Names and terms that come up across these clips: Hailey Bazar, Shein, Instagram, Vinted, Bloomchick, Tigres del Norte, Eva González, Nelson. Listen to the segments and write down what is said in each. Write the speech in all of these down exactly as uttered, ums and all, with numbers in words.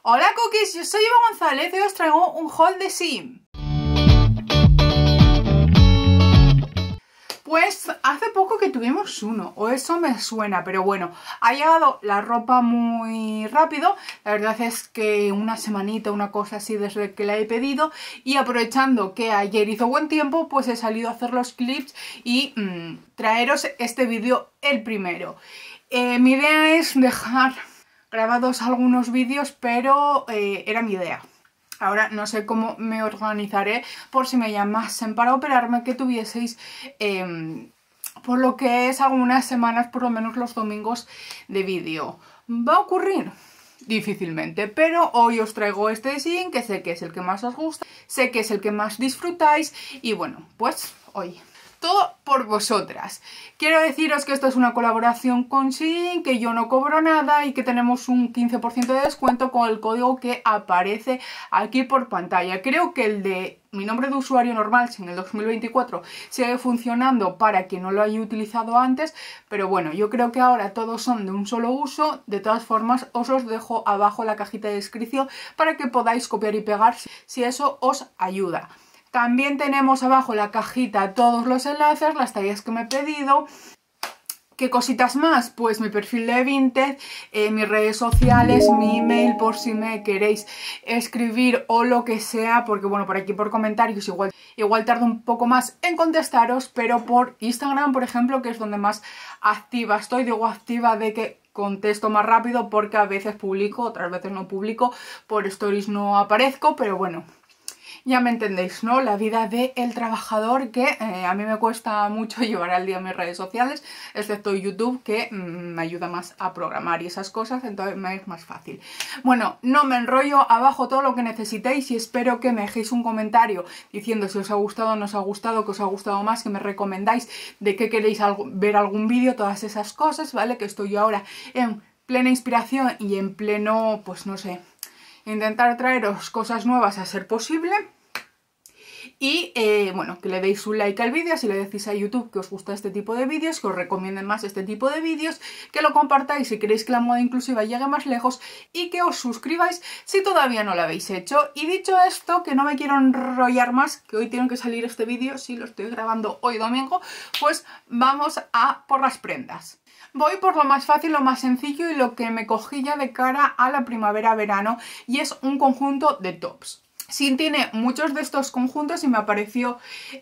Hola cookies, yo soy Eva González y os traigo un haul de Shein. Pues hace poco que tuvimos uno, o eso me suena, pero bueno, ha llegado la ropa muy rápido. La verdad es que una semanita, una cosa así desde que la he pedido, y aprovechando que ayer hizo buen tiempo, pues he salido a hacer los clips y mmm, traeros este vídeo el primero. Eh, mi idea es dejar grabados algunos vídeos, pero eh, era mi idea. Ahora no sé cómo me organizaré por si me llamasen para operarme, que tuvieseis eh, por lo que es algunas semanas, por lo menos los domingos de vídeo. ¿Va a ocurrir? Difícilmente, pero hoy os traigo este de Shein, que sé que es el que más os gusta, sé que es el que más disfrutáis y bueno, pues hoy... todo por vosotras. Quiero deciros que esto es una colaboración con Shein, que yo no cobro nada y que tenemos un quince por ciento de descuento con el código que aparece aquí por pantalla. Creo que el de mi nombre de usuario normal en el dos mil veinticuatro sigue funcionando para quien no lo haya utilizado antes, pero bueno, yo creo que ahora todos son de un solo uso. De todas formas, os los dejo abajo en la cajita de descripción para que podáis copiar y pegar si eso os ayuda. También tenemos abajo en la cajita todos los enlaces, las tallas que me he pedido. ¿Qué cositas más? Pues mi perfil de Vinted, eh, mis redes sociales, mi email por si me queréis escribir o lo que sea, porque bueno, por aquí por comentarios igual, igual tardo un poco más en contestaros, pero por Instagram, por ejemplo, que es donde más activa estoy, digo activa de que contesto más rápido porque a veces publico, otras veces no publico, por stories no aparezco, pero bueno... ya me entendéis, ¿no? La vida del trabajador, que eh, a mí me cuesta mucho llevar al día mis redes sociales, excepto YouTube, que mmm, me ayuda más a programar y esas cosas, entonces me es más fácil. Bueno, no me enrollo, abajo todo lo que necesitéis y espero que me dejéis un comentario diciendo si os ha gustado o no os ha gustado, que os ha gustado más, que me recomendáis, de qué queréis algo, ver algún vídeo, todas esas cosas, ¿vale? Que estoy ahora en plena inspiración y en pleno, pues no sé... intentar traeros cosas nuevas a ser posible. Y eh, bueno, que le deis un like al vídeo, si le decís a YouTube que os gusta este tipo de vídeos, que os recomienden más este tipo de vídeos, que lo compartáis si queréis que la moda inclusiva llegue más lejos y que os suscribáis si todavía no lo habéis hecho. Y dicho esto, que no me quiero enrollar más, que hoy tiene que salir este vídeo, si lo estoy grabando hoy domingo, pues vamos a por las prendas. Voy por lo más fácil, lo más sencillo y lo que me cogí ya de cara a la primavera-verano, y es un conjunto de tops. Shein tiene muchos de estos conjuntos y me apareció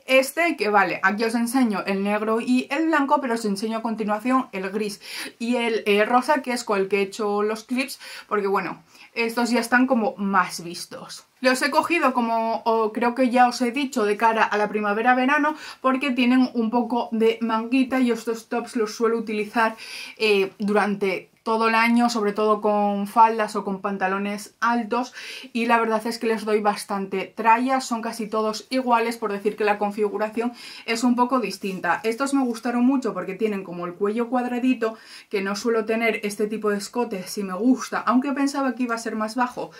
este que vale, aquí os enseño el negro y el blanco, pero os enseño a continuación el gris y el eh, rosa, que es con el que he hecho los clips, porque bueno, estos ya están como más vistos. Los he cogido, como o creo que ya os he dicho, de cara a la primavera-verano, porque tienen un poco de manguita y estos tops los suelo utilizar eh, durante todo el año, sobre todo con faldas o con pantalones altos, y la verdad es que les doy bastante tralla, son casi todos iguales, por decir que la configuración es un poco distinta. Estos me gustaron mucho porque tienen como el cuello cuadradito, que no suelo tener este tipo de escote, si me gusta, aunque pensaba que iba a ser más bajo.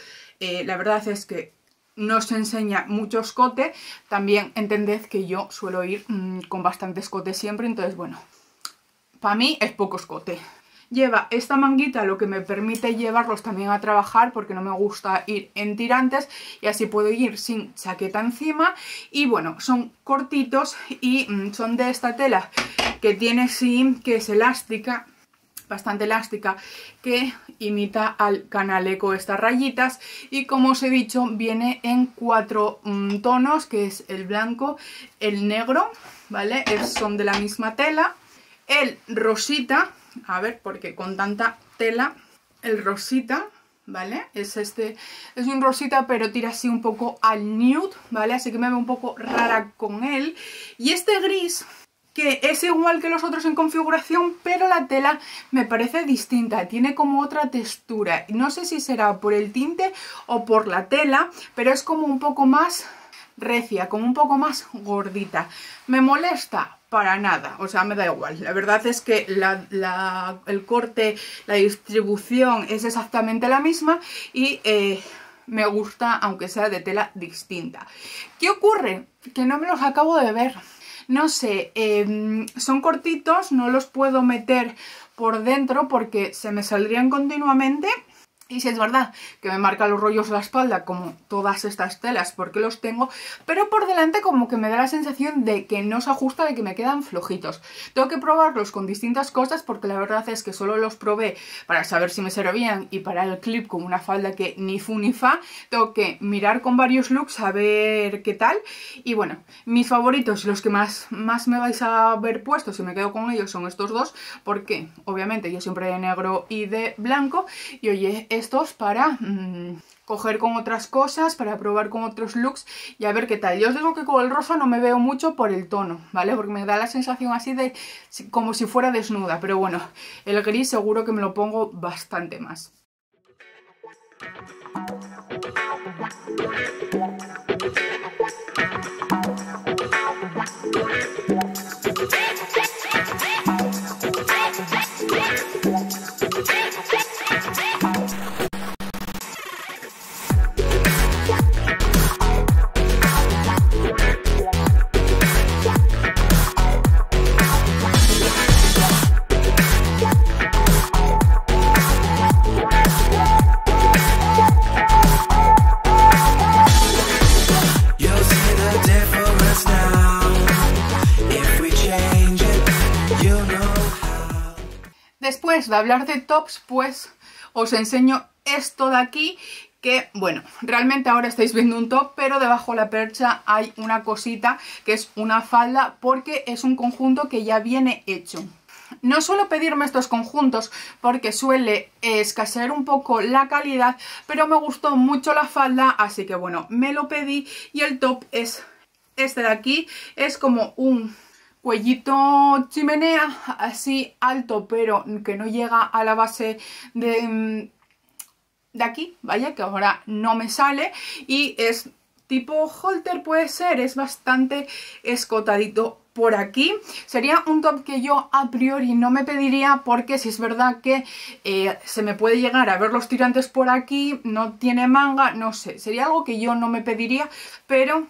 Eh, la verdad es que no se enseña mucho escote, también entended que yo suelo ir mmm, con bastante escote siempre, entonces bueno, para mí es poco escote. Lleva esta manguita, lo que me permite llevarlos también a trabajar, porque no me gusta ir en tirantes y así puedo ir sin chaqueta encima. Y bueno, son cortitos y mmm, son de esta tela que tiene Shein, que es elástica, bastante elástica, que imita al canaleco estas rayitas, y como os he dicho viene en cuatro mmm, tonos, que es el blanco, el negro, ¿vale? Es, son de la misma tela, el rosita. A ver, porque con tanta tela, el rosita, ¿vale? Es este, es un rosita, pero tira así un poco al nude, ¿vale? Así que me veo un poco rara con él. Y este gris, que es igual que los otros en configuración, pero la tela me parece distinta, tiene como otra textura. No sé si será por el tinte o por la tela, pero es como un poco más recia, como un poco más gordita. Me molesta para nada, o sea, me da igual. La verdad es que la, la, el corte, la distribución es exactamente la misma y eh, me gusta, aunque sea de tela distinta. ¿Qué ocurre? Que no me los acabo de ver. No sé, eh, son cortitos, no los puedo meter por dentro porque se me saldrían continuamente. Y si es verdad que me marca los rollos de la espalda, como todas estas telas, porque los tengo, pero por delante como que me da la sensación de que no se ajusta, de que me quedan flojitos. Tengo que probarlos con distintas cosas, porque la verdad es que solo los probé para saber si me servían y para el clip con una falda que ni fu ni fa. Tengo que mirar con varios looks a ver qué tal. Y bueno, mis favoritos, los que más, más me vais a ver puestos si me quedo con ellos, son estos dos, porque obviamente yo siempre de negro y de blanco, y oye, estos para mmm, coger con otras cosas, para probar con otros looks y a ver qué tal. Yo os digo que con el rosa no me veo mucho por el tono, ¿vale? Porque me da la sensación así de como si fuera desnuda, pero bueno, el gris seguro que me lo pongo bastante más. Después de hablar de tops, pues os enseño esto de aquí, que bueno, realmente ahora estáis viendo un top, pero debajo de la percha hay una cosita que es una falda, porque es un conjunto que ya viene hecho. No suelo pedirme estos conjuntos porque suele escasear un poco la calidad, pero me gustó mucho la falda, así que bueno, me lo pedí. Y el top es este de aquí, es como un cuellito chimenea, así alto, pero que no llega a la base de, de aquí, vaya, que ahora no me sale, y es tipo halter, puede ser, es bastante escotadito. Por aquí sería un top que yo a priori no me pediría, porque si es verdad que eh, se me puede llegar a ver los tirantes por aquí, no tiene manga, no sé, sería algo que yo no me pediría, pero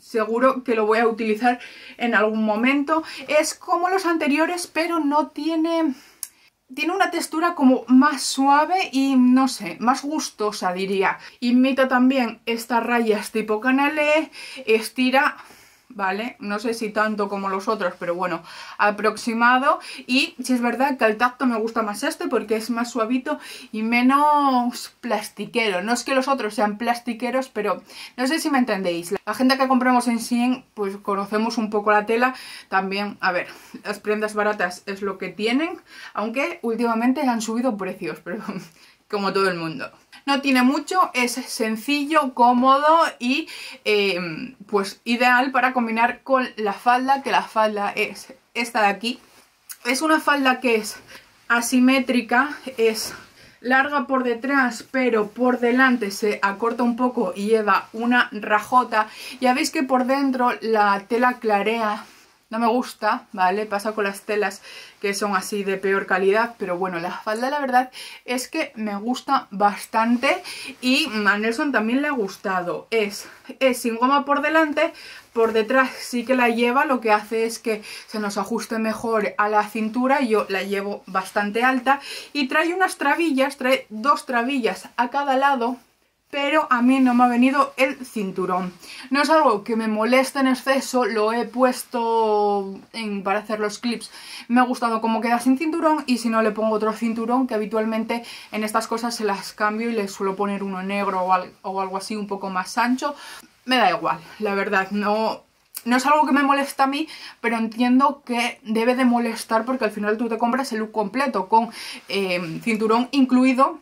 seguro que lo voy a utilizar en algún momento. Es como los anteriores, pero no tiene... tiene una textura como más suave y, no sé, más gustosa, diría. Imita también estas rayas tipo canalé, estira, ¿vale? No sé si tanto como los otros, pero bueno, aproximado. Y si es verdad que al tacto me gusta más este, porque es más suavito y menos plastiquero. No es que los otros sean plastiqueros, pero no sé si me entendéis. La gente que compramos en Shein, pues conocemos un poco la tela. También, a ver, las prendas baratas es lo que tienen, aunque últimamente han subido precios, pero como todo el mundo. No tiene mucho, es sencillo, cómodo y eh, pues ideal para combinar con la falda, que la falda es esta de aquí. Es una falda que es asimétrica, es larga por detrás, pero por delante se acorta un poco y lleva una rajota. Ya veis que por dentro la tela clarea. No me gusta, ¿vale? Pasa con las telas que son así de peor calidad, pero bueno, la falda la verdad es que me gusta bastante y a Nelson también le ha gustado. Es, es sin goma por delante, por detrás sí que la lleva, lo que hace es que se nos ajuste mejor a la cintura, yo la llevo bastante alta, y trae unas trabillas, trae dos trabillas a cada lado, pero a mí no me ha venido el cinturón. No es algo que me moleste en exceso, lo he puesto en, para hacer los clips. Me ha gustado cómo queda sin cinturón, y si no le pongo otro cinturón, que habitualmente en estas cosas se las cambio y le suelo poner uno negro o, al, o algo así un poco más ancho. Me da igual, la verdad, no... No es algo que me molesta a mí, pero entiendo que debe de molestar, porque al final tú te compras el look completo con eh, cinturón incluido,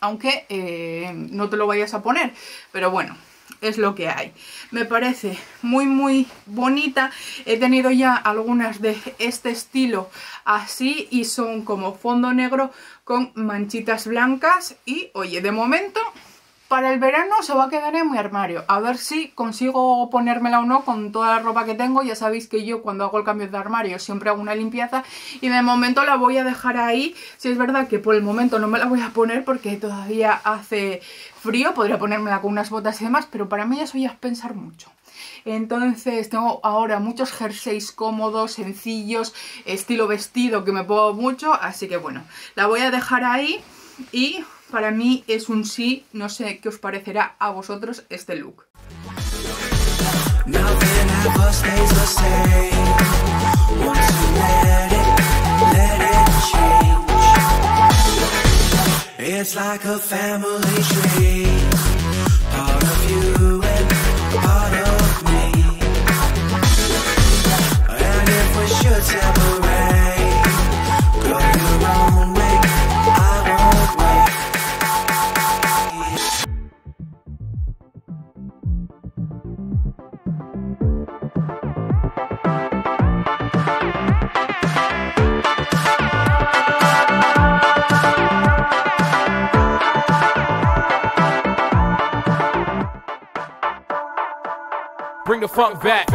aunque eh, no te lo vayas a poner, pero bueno, es lo que hay. Me parece muy muy bonita. He tenido ya algunas de este estilo así, y son como fondo negro con manchitas blancas, y oye, de momento para el verano se va a quedar en mi armario. A ver si consigo ponérmela o no con toda la ropa que tengo. Ya sabéis que yo cuando hago el cambio de armario siempre hago una limpieza, y de momento la voy a dejar ahí. Si es verdad que por el momento no me la voy a poner porque todavía hace frío, podría ponérmela con unas botas y demás, pero para mí eso ya es pensar mucho. Entonces tengo ahora muchos jerseys cómodos, sencillos, estilo vestido, que me pongo mucho, así que bueno, la voy a dejar ahí. Y para mí es un sí, no sé qué os parecerá a vosotros este look. It's like a family tree, part of you and part of me. And if we should separate, go your own way, I won't wait. Bring the funk back.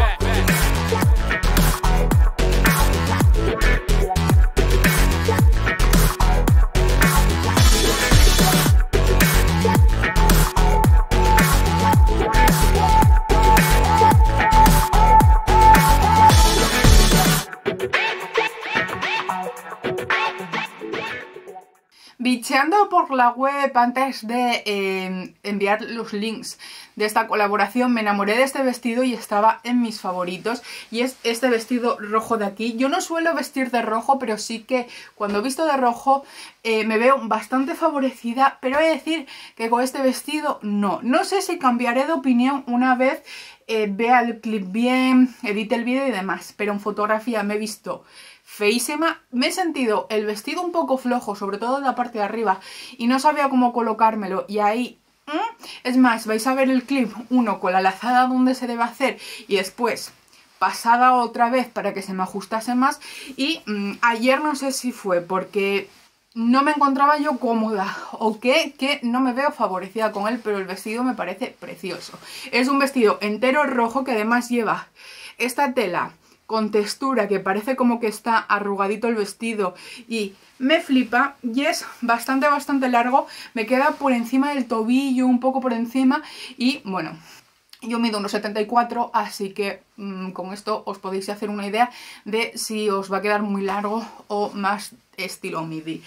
Bicheando por la web antes de eh, enviar los links de esta colaboración, me enamoré de este vestido y estaba en mis favoritos, y es este vestido rojo de aquí. Yo no suelo vestir de rojo, pero sí que cuando visto de rojo eh, me veo bastante favorecida, pero he de decir que con este vestido no. No sé si cambiaré de opinión una vez eh, vea el clip bien, edite el vídeo y demás, pero en fotografía me he visto feísima, me he sentido el vestido un poco flojo, sobre todo en la parte de arriba, y no sabía cómo colocármelo, y ahí... Es más, vais a ver el clip, uno con la lazada donde se debe hacer y después pasada otra vez para que se me ajustase más. Y mmm, ayer no sé si fue porque no me encontraba yo cómoda o qué, que no me veo favorecida con él, pero el vestido me parece precioso. Es un vestido entero rojo que además lleva esta tela con textura que parece como que está arrugadito el vestido y me flipa, y es bastante bastante largo, me queda por encima del tobillo, un poco por encima, y bueno, yo mido unos setenta y cuatro, así que mmm, con esto os podéis hacer una idea de si os va a quedar muy largo o más estilo midi.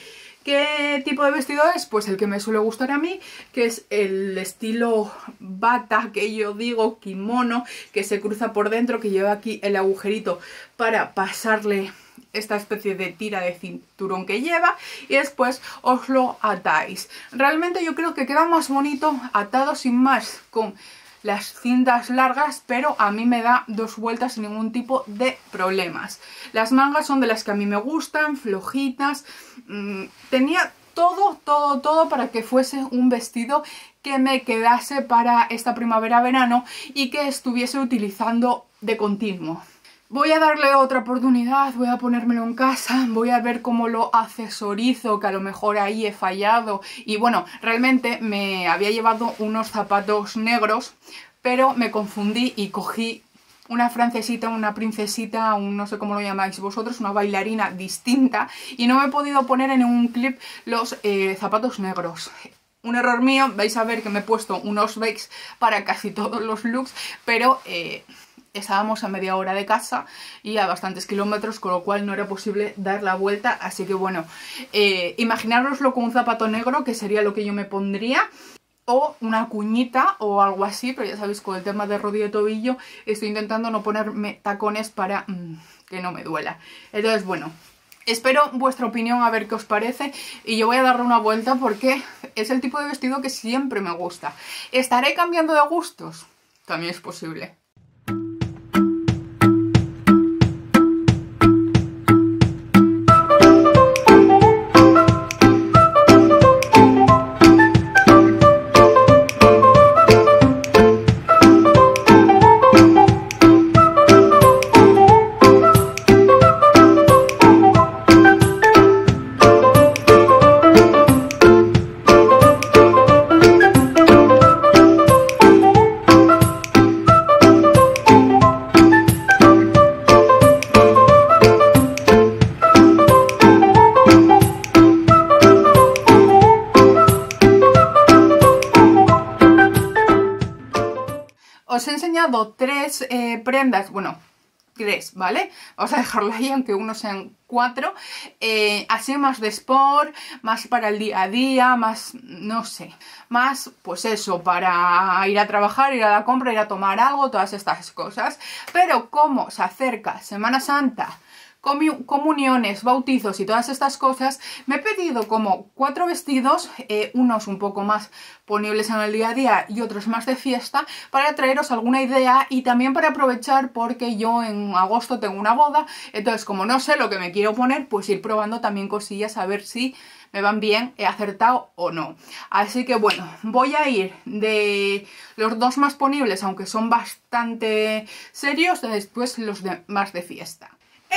¿Qué tipo de vestido es? Pues el que me suele gustar a mí, que es el estilo bata, que yo digo kimono, que se cruza por dentro, que lleva aquí el agujerito para pasarle esta especie de tira de cinturón que lleva, y después os lo atáis. Realmente yo creo que queda más bonito atado sin más con las cintas largas, pero a mí me da dos vueltas sin ningún tipo de problemas. Las mangas son de las que a mí me gustan, flojitas. Tenía todo, todo, todo para que fuese un vestido que me quedase para esta primavera-verano y que estuviese utilizando de continuo. Voy a darle otra oportunidad, voy a ponérmelo en casa, voy a ver cómo lo accesorizo, que a lo mejor ahí he fallado. Y bueno, realmente me había llevado unos zapatos negros, pero me confundí y cogí una francesita, una princesita, un no sé cómo lo llamáis vosotros, una bailarina distinta, y no me he podido poner en un clip los eh, zapatos negros. Un error mío, vais a ver que me he puesto unos bakes para casi todos los looks, pero... Eh, estábamos a media hora de casa y a bastantes kilómetros, con lo cual no era posible dar la vuelta, así que bueno, eh, imaginároslo con un zapato negro, que sería lo que yo me pondría, o una cuñita o algo así, pero ya sabéis, con el tema de rodillo y tobillo estoy intentando no ponerme tacones para mmm, que no me duela. Entonces bueno, espero vuestra opinión, a ver qué os parece, y yo voy a darle una vuelta porque es el tipo de vestido que siempre me gusta. ¿Estaré cambiando de gustos? También es posible. Os he enseñado tres eh, prendas, bueno, tres, ¿vale? Vamos a dejarlo ahí, aunque unos sean cuatro. Eh, así más de sport, más para el día a día, más, no sé, más, pues eso, para ir a trabajar, ir a la compra, ir a tomar algo, todas estas cosas. Pero como se acerca Semana Santa, comuniones, bautizos y todas estas cosas, me he pedido como cuatro vestidos, eh, unos un poco más ponibles en el día a día y otros más de fiesta, para traeros alguna idea y también para aprovechar, porque yo en agosto tengo una boda, entonces como no sé lo que me quiero poner, pues ir probando también cosillas a ver si me van bien, he acertado o no. Así que bueno, voy a ir de los dos más ponibles, aunque son bastante serios, después los de más de fiesta.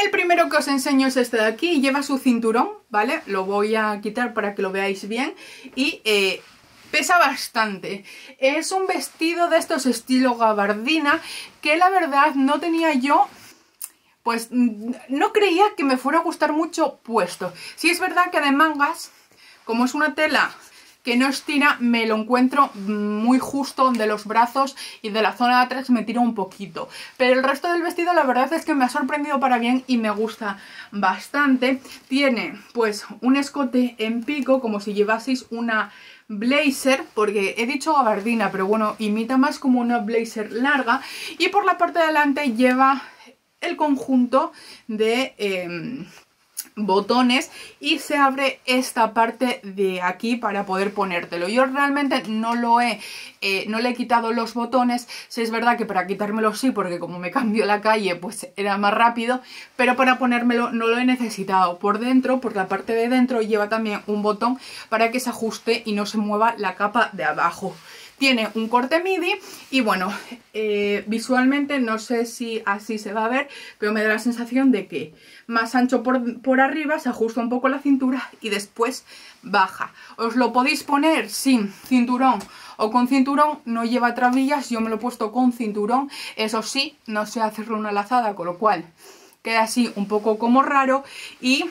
El primero que os enseño es este de aquí, lleva su cinturón, ¿vale? Lo voy a quitar para que lo veáis bien y eh, pesa bastante. Es un vestido de estos estilo gabardina que la verdad no tenía yo, pues no creía que me fuera a gustar mucho puesto. Sí es verdad que de mangas, como es una tela que no estira, me lo encuentro muy justo de los brazos y de la zona de atrás me tira un poquito. Pero el resto del vestido la verdad es que me ha sorprendido para bien y me gusta bastante. Tiene pues un escote en pico como si llevaseis una blazer, porque he dicho gabardina, pero bueno, imita más como una blazer larga. Y por la parte de delante lleva el conjunto de... Eh, botones y se abre esta parte de aquí para poder ponértelo. Yo realmente no lo he eh, no le he quitado los botones. Sí es verdad que para quitármelos sí, porque como me cambió la calle pues era más rápido, pero para ponérmelo no lo he necesitado. Por dentro, por la parte de dentro, lleva también un botón para que se ajuste y no se mueva la capa de abajo. Tiene un corte midi y bueno, eh, visualmente no sé si así se va a ver, pero me da la sensación de que más ancho por, por arriba, se ajusta un poco la cintura y después baja. Os lo podéis poner sin cinturón o con cinturón, no lleva trabillas, yo me lo he puesto con cinturón. Eso sí, no sé hacerle una lazada, con lo cual queda así un poco como raro y...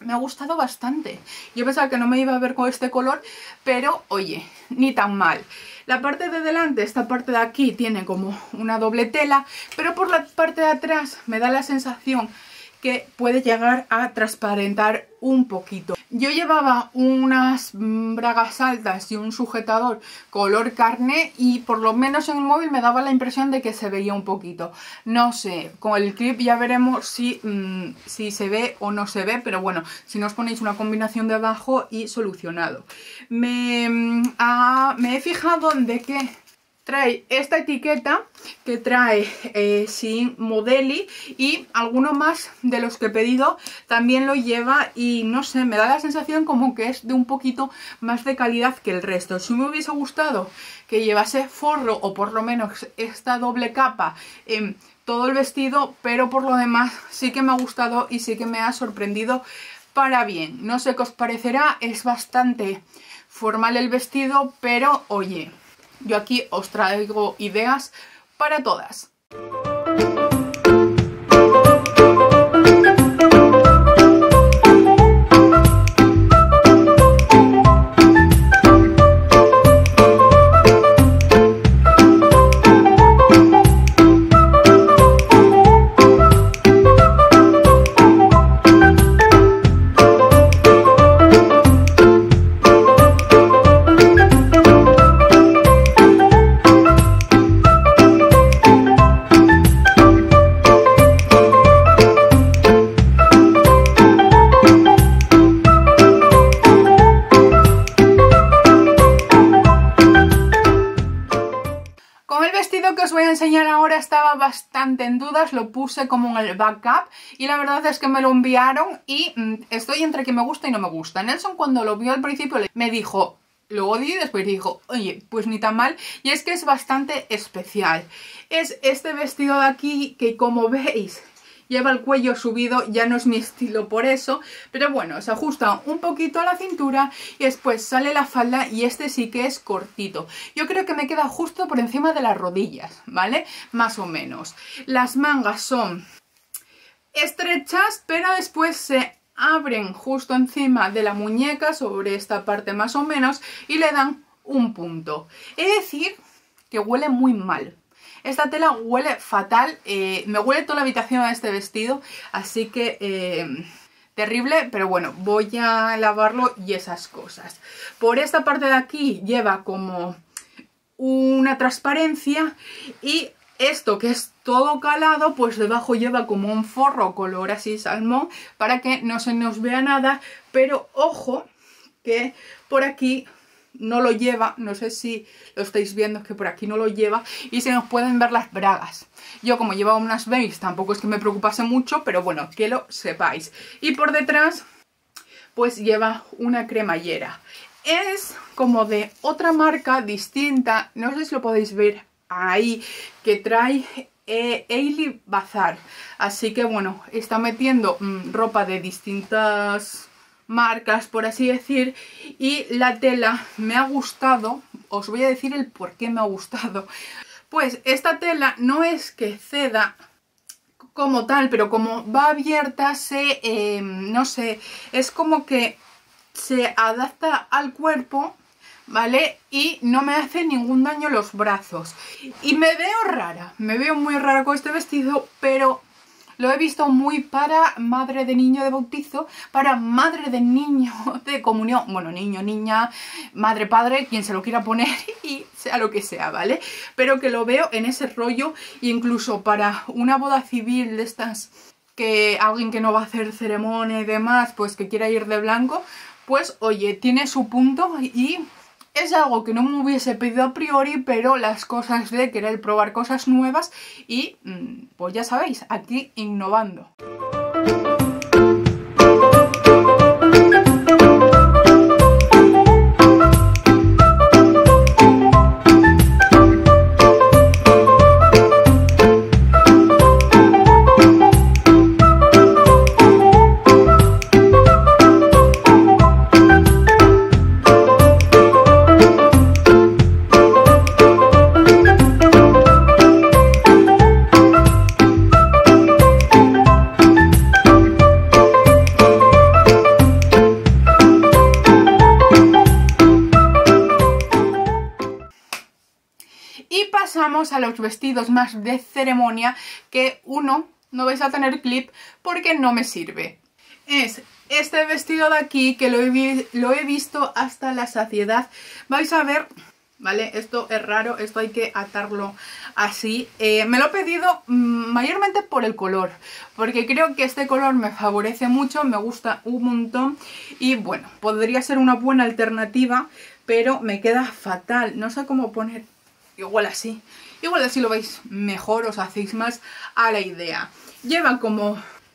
me ha gustado bastante. Yo pensaba que no me iba a ver con este color, pero oye, ni tan mal. La parte de delante, esta parte de aquí, tiene como una doble tela, pero por la parte de atrás me da la sensación que puede llegar a transparentar un poquito. Yo llevaba unas bragas altas y un sujetador color carne y por lo menos en el móvil me daba la impresión de que se veía un poquito. No sé, con el clip ya veremos si, mmm, si se ve o no se ve, pero bueno, si no os ponéis una combinación de abajo y solucionado. Me, a, me he fijado de que trae esta etiqueta que trae eh, Shein Modeli y alguno más de los que he pedido también lo lleva y no sé, me da la sensación como que es de un poquito más de calidad que el resto. Si me hubiese gustado que llevase forro o por lo menos esta doble capa en todo el vestido, pero por lo demás sí que me ha gustado y sí que me ha sorprendido para bien. No sé qué os parecerá, es bastante formal el vestido, pero oye... yo aquí os traigo ideas para todas. Bastante en dudas, lo puse como en el backup y la verdad es que me lo enviaron y estoy entre que me gusta y no me gusta. Nelson, cuando lo vio al principio, me dijo, lo odié, y después dijo, oye, pues ni tan mal. Y es que es bastante especial. Es este vestido de aquí que, como veis, lleva el cuello subido, ya no es mi estilo por eso, pero bueno, se ajusta un poquito a la cintura y después sale la falda y este sí que es cortito. Yo creo que me queda justo por encima de las rodillas, ¿vale? Más o menos. Las mangas son estrechas, pero después se abren justo encima de la muñeca, sobre esta parte más o menos, y le dan un punto. Es decir, que huele muy mal. Esta tela huele fatal, eh, me huele toda la habitación a este vestido, así que... Eh, terrible, pero bueno, voy a lavarlo y esas cosas. Por esta parte de aquí lleva como una transparencia y esto que es todo calado, pues debajo lleva como un forro color así salmón para que no se nos vea nada, pero ojo que por aquí no lo lleva, no sé si lo estáis viendo, es que por aquí no lo lleva y se nos pueden ver las bragas. Yo como llevaba unas beige tampoco es que me preocupase mucho, pero bueno, que lo sepáis. Y por detrás pues lleva una cremallera. Es como de otra marca distinta, no sé si lo podéis ver ahí, que trae eh, Hailey Bazar. Así que bueno, está metiendo mmm, ropa de distintas... marcas, por así decir, y la tela me ha gustado. Os voy a decir el por qué me ha gustado. Pues esta tela no es que ceda como tal, pero como va abierta se, eh, no sé, es como que se adapta al cuerpo, ¿vale? Y no me hace ningún daño los brazos. Y me veo rara, me veo muy rara con este vestido, pero... lo he visto muy para madre de niño de bautizo, para madre de niño de comunión, bueno, niño, niña, madre, padre, quien se lo quiera poner y sea lo que sea, ¿vale? Pero que lo veo en ese rollo, incluso para una boda civil de estas, que alguien que no va a hacer ceremonia y demás, pues que quiera ir de blanco, pues oye, tiene su punto y... es algo que no me hubiese pedido a priori, pero las cosas de querer probar cosas nuevas y, pues ya sabéis, aquí innovando. A los vestidos más de ceremonia, que uno no vais a tener clip porque no me sirve. Es este vestido de aquí que lo he, lo he visto hasta la saciedad. Vais a ver, ¿vale? Esto es raro, esto hay que atarlo así. Eh, me lo he pedido mayormente por el color, porque creo que este color me favorece mucho, me gusta un montón y bueno, podría ser una buena alternativa, pero me queda fatal. No sé cómo poner... igual así, igual así lo veis mejor, os hacéis más a la idea. Lleva como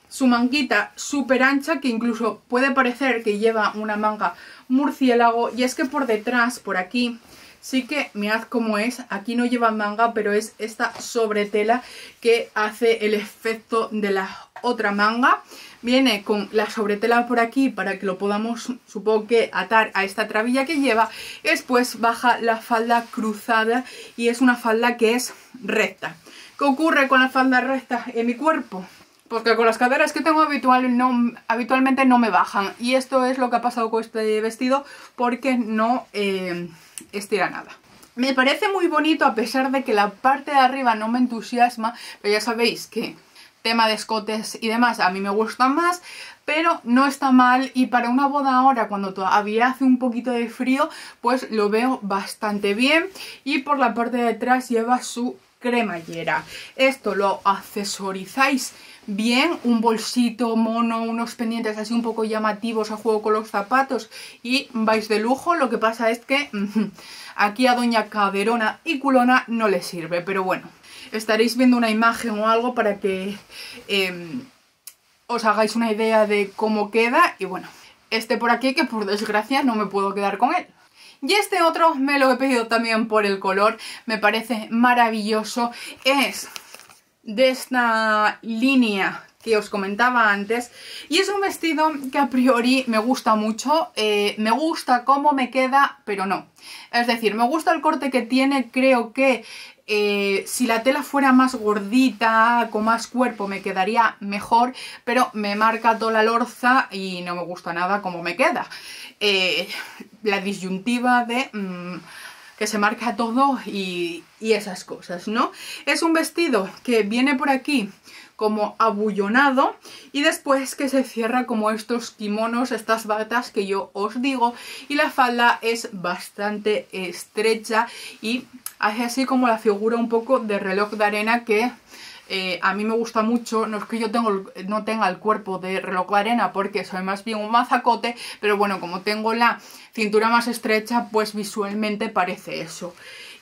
su manguita súper ancha, que incluso puede parecer que lleva una manga murciélago. Y es que por detrás, por aquí, sí que mirad cómo es. Aquí no lleva manga, pero es esta sobretela que hace el efecto de la otra manga. Viene con la sobretela por aquí para que lo podamos, supongo que, atar a esta trabilla que lleva. Después baja la falda cruzada y es una falda que es recta. ¿Qué ocurre con la falda recta en mi cuerpo? Pues que con las caderas que tengo habitual, no, habitualmente no me bajan. Y esto es lo que ha pasado con este vestido porque no eh, estira nada. Me parece muy bonito a pesar de que la parte de arriba no me entusiasma, pero ya sabéis que... tema de escotes y demás, a mí me gusta más, pero no está mal y para una boda ahora, cuando todavía hace un poquito de frío, pues lo veo bastante bien. Y por la parte de atrás lleva su cremallera. Esto lo accesorizáis bien, un bolsito mono, unos pendientes así un poco llamativos a juego con los zapatos y vais de lujo. Lo que pasa es que aquí a doña Caderona y Culona no le sirve, pero bueno. Estaréis viendo una imagen o algo para que eh, os hagáis una idea de cómo queda. Y bueno, este por aquí que por desgracia no me puedo quedar con él. Y este otro me lo he pedido también por el color. Me parece maravilloso. Es de esta línea que os comentaba antes. Y es un vestido que a priori me gusta mucho. Eh, me gusta cómo me queda, pero no. Es decir, me gusta el corte que tiene. Creo que... Eh, si la tela fuera más gordita, con más cuerpo, me quedaría mejor, pero me marca toda la lorza y no me gusta nada como me queda. Eh, la disyuntiva de mmm, que se marca todo y, y esas cosas, ¿no? Es un vestido que viene por aquí como abullonado y después que se cierra como estos kimonos, estas batas que yo os digo, y la falda es bastante estrecha y hace así como la figura un poco de reloj de arena que eh, a mí me gusta mucho. No es que yo tengo, no tenga el cuerpo de reloj de arena porque soy más bien un mazacote, pero bueno, como tengo la cintura más estrecha pues visualmente parece eso.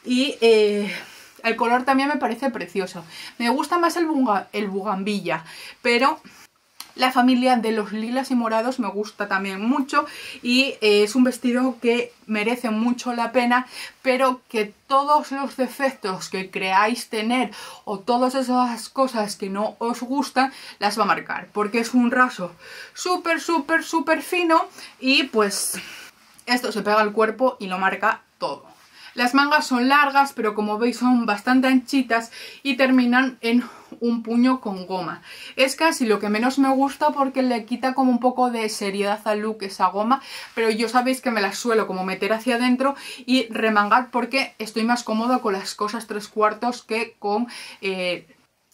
Y eh, el color también me parece precioso. Me gusta más el, buga, el bugambilla, pero la familia de los lilas y morados me gusta también mucho. Y eh, es un vestido que merece mucho la pena, pero que todos los defectos que creáis tener o todas esas cosas que no os gustan las va a marcar, porque es un raso súper, súper, súper fino y pues esto se pega al cuerpo y lo marca todo. Las mangas son largas, pero como veis son bastante anchitas y terminan en un puño con goma. Es casi lo que menos me gusta porque le quita como un poco de seriedad al look esa goma, pero yo sabéis que me la suelo como meter hacia adentro y remangar porque estoy más cómoda con las cosas tres cuartos que con eh,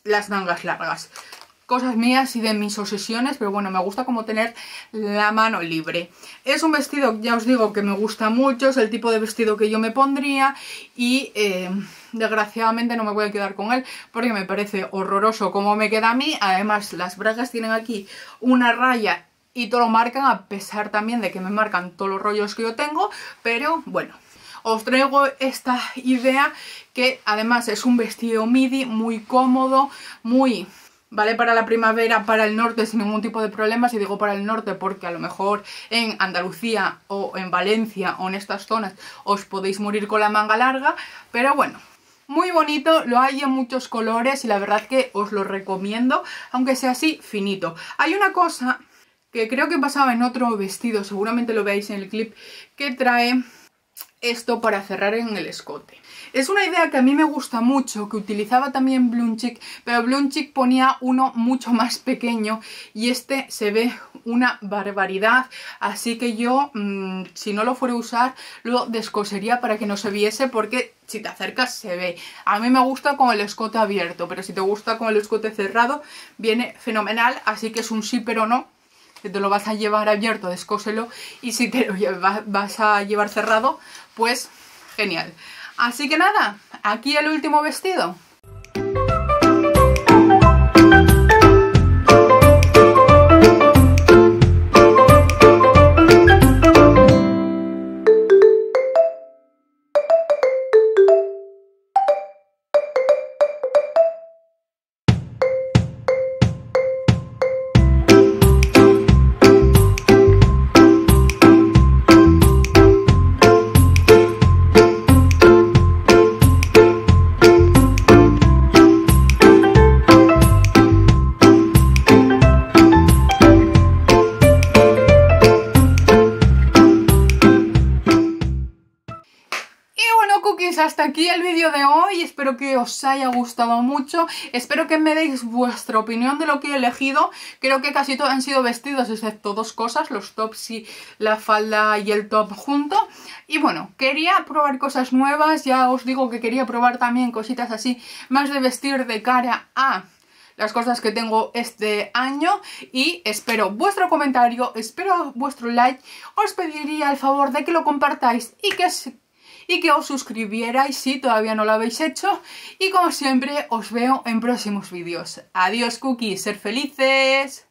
las mangas largas. Cosas mías y de mis obsesiones, pero bueno, me gusta como tener la mano libre. Es un vestido, ya os digo, que me gusta mucho, es el tipo de vestido que yo me pondría y eh, desgraciadamente no me voy a quedar con él porque me parece horroroso como me queda a mí. Además, las bragas tienen aquí una raya y todo lo marcan, a pesar también de que me marcan todos los rollos que yo tengo, pero bueno. Os traigo esta idea que además es un vestido midi, muy cómodo, muy... vale para la primavera, para el norte sin ningún tipo de problemas. Y digo para el norte porque a lo mejor en Andalucía o en Valencia o en estas zonas os podéis morir con la manga larga, pero bueno, muy bonito, lo hay en muchos colores y la verdad que os lo recomiendo, aunque sea así finito. Hay una cosa que creo que pasaba en otro vestido, seguramente lo veáis en el clip, que trae esto para cerrar en el escote. Es una idea que a mí me gusta mucho, que utilizaba también Bloomchick, pero Bloomchick ponía uno mucho más pequeño y este se ve una barbaridad, así que yo, mmm, si no lo fuera a usar, lo descosería para que no se viese, porque si te acercas se ve. A mí me gusta con el escote abierto, pero si te gusta con el escote cerrado, viene fenomenal, así que es un sí pero no. Si te lo vas a llevar abierto, descóselo, y si te lo vas a llevar cerrado, pues genial. Así que nada, aquí el último vestido. Hasta aquí el vídeo de hoy, espero que os haya gustado mucho, espero que me deis vuestra opinión de lo que he elegido. Creo que casi todos han sido vestidos, excepto dos cosas, los tops y la falda y el top junto. Y bueno, quería probar cosas nuevas, ya os digo que quería probar también cositas así, más de vestir de cara a las cosas que tengo este año, y espero vuestro comentario, espero vuestro like, os pediría el favor de que lo compartáis y que y que os suscribierais si todavía no lo habéis hecho. Y como siempre, os veo en próximos vídeos. Adiós, cookies, ser felices.